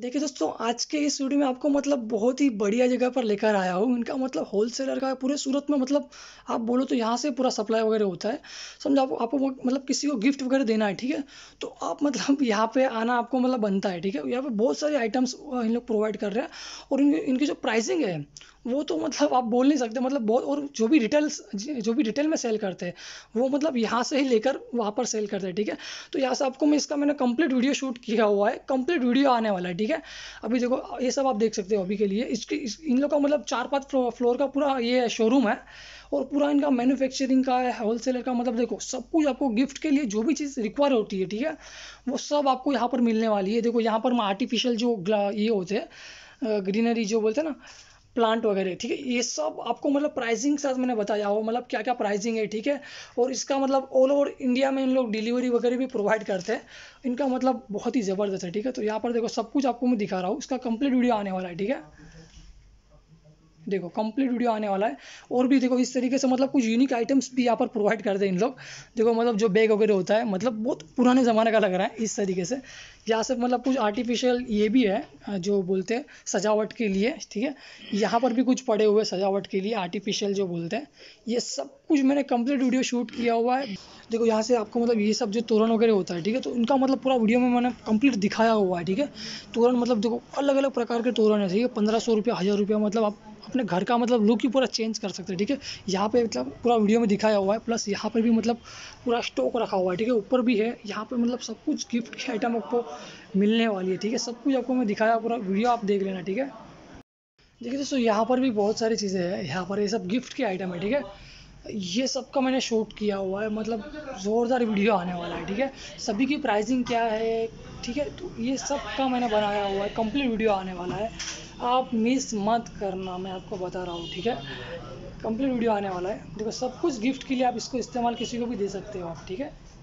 देखिए दोस्तों, आज के इस वीडियो में आपको बहुत ही बढ़िया जगह पर लेकर आया हूँ। इनका होलसेलर का पूरे सूरत में आप बोलो तो यहाँ से पूरा सप्लाई वगैरह होता है। समझो आपको किसी को गिफ्ट वगैरह देना है, ठीक है, तो आप यहाँ पे आना आपको बनता है, ठीक है। यहाँ पे बहुत सारे आइटम्स इन लोग प्रोवाइड कर रहे हैं और इनकी जो प्राइसिंग है वो तो आप बोल नहीं सकते, बहुत। और जो भी रिटेल में सेल करते हैं वो यहाँ से ही लेकर वहाँ पर सेल करते हैं, ठीक है। तो यहाँ से आपको मैंने कंप्लीट वीडियो शूट किया हुआ है, कंप्लीट वीडियो आने वाला है, ठीक है। अभी देखो ये सब आप देख सकते हो अभी के लिए। इन लोग का 4-5 फ्लोर का पूरा ये शोरूम है और पूरा इनका मैन्युफैक्चरिंग का है, होलसेलर का, देखो सब कुछ आपको गिफ्ट के लिए जो भी चीज़ रिक्वायर होती है, ठीक है, वो सब आपको यहाँ पर मिलने वाली है। देखो यहाँ पर आर्टिफिशियल जो ये होते हैं ग्रीनरी जो बोलते हैं ना, प्लांट वगैरह, ठीक है, ये सब आपको प्राइसिंग के साथ मैंने बताया हो, क्या क्या प्राइसिंग है, ठीक है। और इसका ऑल ओवर इंडिया में इन लोग डिलीवरी वगैरह भी प्रोवाइड करते हैं। इनका बहुत ही ज़बरदस्त है, ठीक है। तो यहाँ पर देखो सब कुछ आपको मैं दिखा रहा हूँ, इसका कंप्लीट वीडियो आने वाला है, ठीक है। देखो कंप्लीट वीडियो आने वाला है। और भी देखो इस तरीके से कुछ यूनिक आइटम्स भी यहाँ पर प्रोवाइड करते हैं इन लोग। देखो जो बैग वगैरह होता है बहुत पुराने ज़माने का लग रहा है इस तरीके से। यहाँ से कुछ आर्टिफिशियल ये भी है जो बोलते हैं सजावट के लिए, ठीक है। यहाँ पर भी कुछ पड़े हुए सजावट के लिए आर्टिफिशियल जो बोलते हैं, ये सब कुछ मैंने कंप्लीट वीडियो शूट किया हुआ है। देखो यहाँ से आपको ये सब जो तोरण वगैरह होता है, ठीक है, तो इनका पूरा वीडियो में मैंने कंप्लीट दिखाया हुआ है, ठीक है। तोरण देखो अलग अलग प्रकार के तोरण है, ठीक है। 1500 रुपया, 1000 रुपया, आप अपने घर का लुक ही पूरा चेंज कर सकते हैं, ठीक है। यहाँ पे पूरा वीडियो में दिखाया हुआ है। प्लस यहाँ पर भी पूरा स्टॉक रखा हुआ है, ठीक है, ऊपर भी है। यहाँ पे सब कुछ गिफ्ट के आइटम आपको मिलने वाली है, ठीक है। सब कुछ आपको मैं दिखाया, पूरा वीडियो आप देख लेना, ठीक है। देखिए दोस्तों, यहाँ पर भी बहुत सारी चीज़ें हैं। यहाँ पर ये सब गिफ्ट के आइटम है, ठीक है। ये सब का मैंने शूट किया हुआ है, ज़ोरदार वीडियो आने वाला है, ठीक है। सभी की प्राइसिंग क्या है, ठीक है, तो ये सब का मैंने बनाया हुआ है, कंप्लीट वीडियो आने वाला है, आप मिस मत करना, मैं आपको बता रहा हूँ, ठीक है। कंप्लीट वीडियो आने वाला है। देखो सब कुछ गिफ्ट के लिए आप इसको इस्तेमाल किसी को भी दे सकते हो आप, ठीक है।